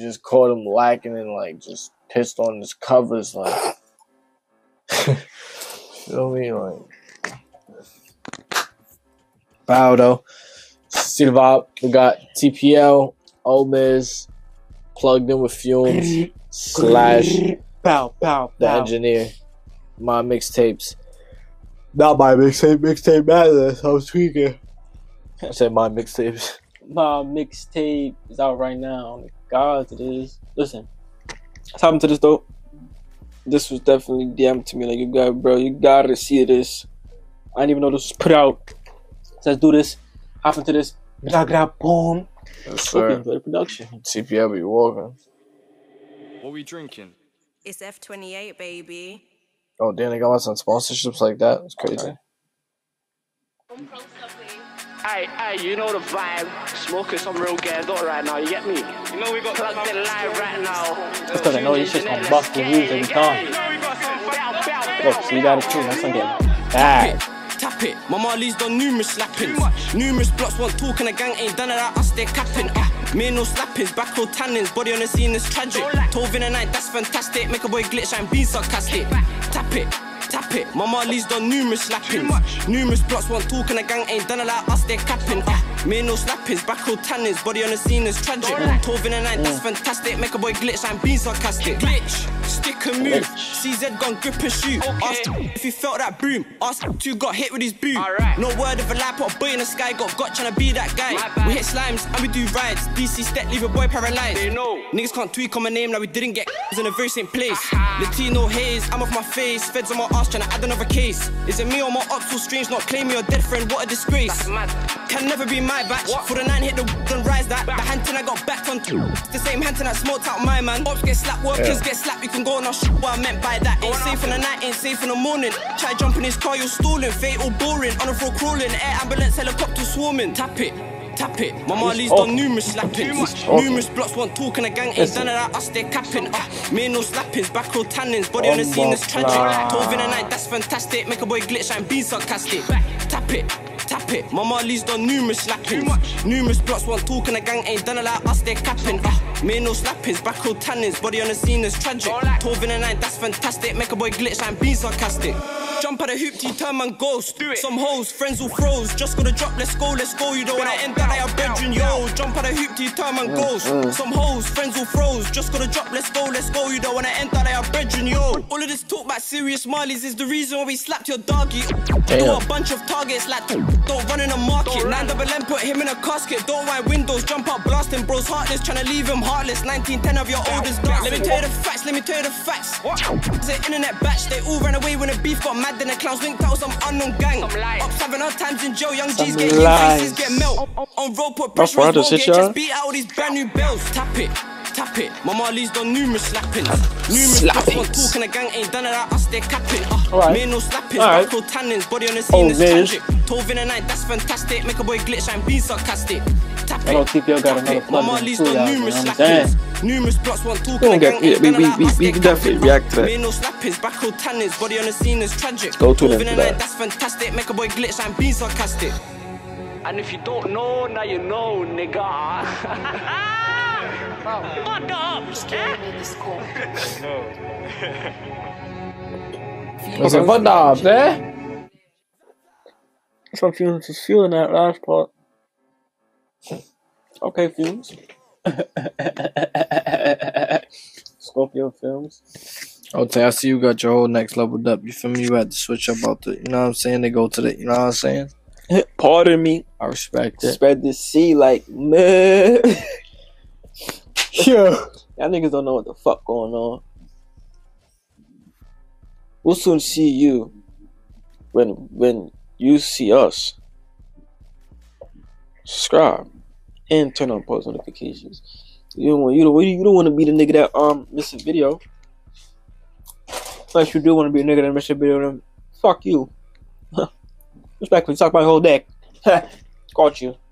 just caught him lacking and like just pissed on his covers, like you know what I mean, like bow though. See the vibe. We got TPL Omizz, Plugged In with Fumes / Pow The Engineer. My mixtapes. Not my mixtape, mixtape madness. I was tweaking. I said my mixtapes. My mixtape is out right now. God, it is. Listen, what's happened to this though? This was definitely DM'd to me. Like, you gotta see this. I didn't even know this was put out. So let's do this. Happened to this. Grab, boom. Yes, sir. Okay, the production. TPL be walking. What we drinking? It's F28, baby. Oh, damn, they got lots of sponsorships like that. It's crazy. Hey, you know the vibe. Smoking some real gas though right now, you get me? You know we got Plugged In live right now. That's because I know he's just gonna bust the rules every time. Look, so you got it too, that's not getting bad. Tap it, my Marley's done numerous slappings. Numerous blocks want talking, the gang ain't done it at us, they're capping. Me and no slappings, back row tannins, body on the scene is tragic. Tovin and I, that's fantastic, make a boy glitch and be sarcastic. Tap it, my Marley's done numerous slappings. Numerous blocks want talking, the gang ain't done it at us, they're capping. Me and no slappings, back row tannins, body on the scene is tragic. Tovin and I, that's fantastic, make a boy glitch and be sarcastic. Glitch, stick and move, CZ gone grip and shoot. Asked if he felt that boom, asked who got hit with his boot. No word of a lie, put a boy in the sky, got tryna be that guy. We hit slimes and we do rides, DC Step leave a boy paralyzed. Niggas can't tweak on my name like we didn't get in the very same place. Latino haze, I'm off my face, feds on my ass tryna add another case. Is it me or my ops so strange, not claiming your dead friend, what a disgrace. Can never be my batch, for the nine hit the and rise that. The Hampton I got backed on, the same Hampton that smoked out my man. Ops get slapped, workers get slapped, you can go on our shit what I meant by that. Ain't safe in the night, ain't safe in the morning. Try jump in his car, you're stalling. Fatal boring, on the floor crawling. Air ambulance, helicopter swarming. Tap it, my Marley's done numerous slappings. Numerous blocks want talking, the gang ain't done it at us, they're capping. Me and no slappings, back row tannins, body on the scene is tragic. Tovin and I, that's fantastic, make a boy glitch and be sarcastic. Tap it, my Marley's done numerous slappings. Numerous blocks want talking, the gang ain't done it at us, they're capping. Me and no slappings, back row tannins, body on the scene is tragic. Tovin and I, that's fantastic, make a boy glitch and be sarcastic. Jump at a hoop, you turn man ghost. Do it. Some hoes, friends will froze. Just gotta drop, let's go. You don't wanna end up like a bedroom, yo. Jump at a hoop, you turn man ghost. Some hoes, friends will froze. Just gotta drop, let's go. You don't wanna end up like a bedroom, yo. All of this talk about serious Marleys is the reason why we slapped your doggy. Do a bunch of targets like don't run in the market. 9LM put him in a casket. Don't wind windows, jump out, blast him. Bro's heartless, tryna leave him heartless. 1910 of your oldest dark. Let me tell you the facts, let me tell you the facts. It's an internet batch, they all ran away when the beef got mad. Then the clowns linked out with some unknown gang. Ops having hard times in jail. Young G's get faces get melt. On road put pressure on his just beat out all these brand new bells. Tap it, my Marley's done numerous slappings. Numerous slappings. Talking the gang ain't done it at us, they're capping. Me no slappings, back row tannins, body on the scene is tragic. Tovin and I, that's fantastic, make a boy glitch and be sarcastic. Tap it, my Marley's done numerous slappings. Numerous blocks want talking again. We definitely react to that. Me no slappings, back row tannins, body on the scene is tragic. Go to them for that. That's fantastic, make a boy glitch and be sarcastic. And if you don't know, now you know, nigga. Fuck up, eh? Okay, what up, eh? That's what Fumes was feeling that last part. Okay, Fumes. Scorpio films. Okay, I see you got your whole next leveled up. You feel me? You had to switch up out the, you know what I'm saying? They go to the, you know what I'm saying? Pardon me. I respect it. Spread the sea like man. Yeah. Y'all niggas don't know what the fuck going on. We'll soon see you when you see us. Subscribe. And turn on post notifications. You don't want to be the nigga that miss a video. Unless you do want to be a nigga that miss a video, then fuck you. Respectfully, suck my whole dick. Caught you.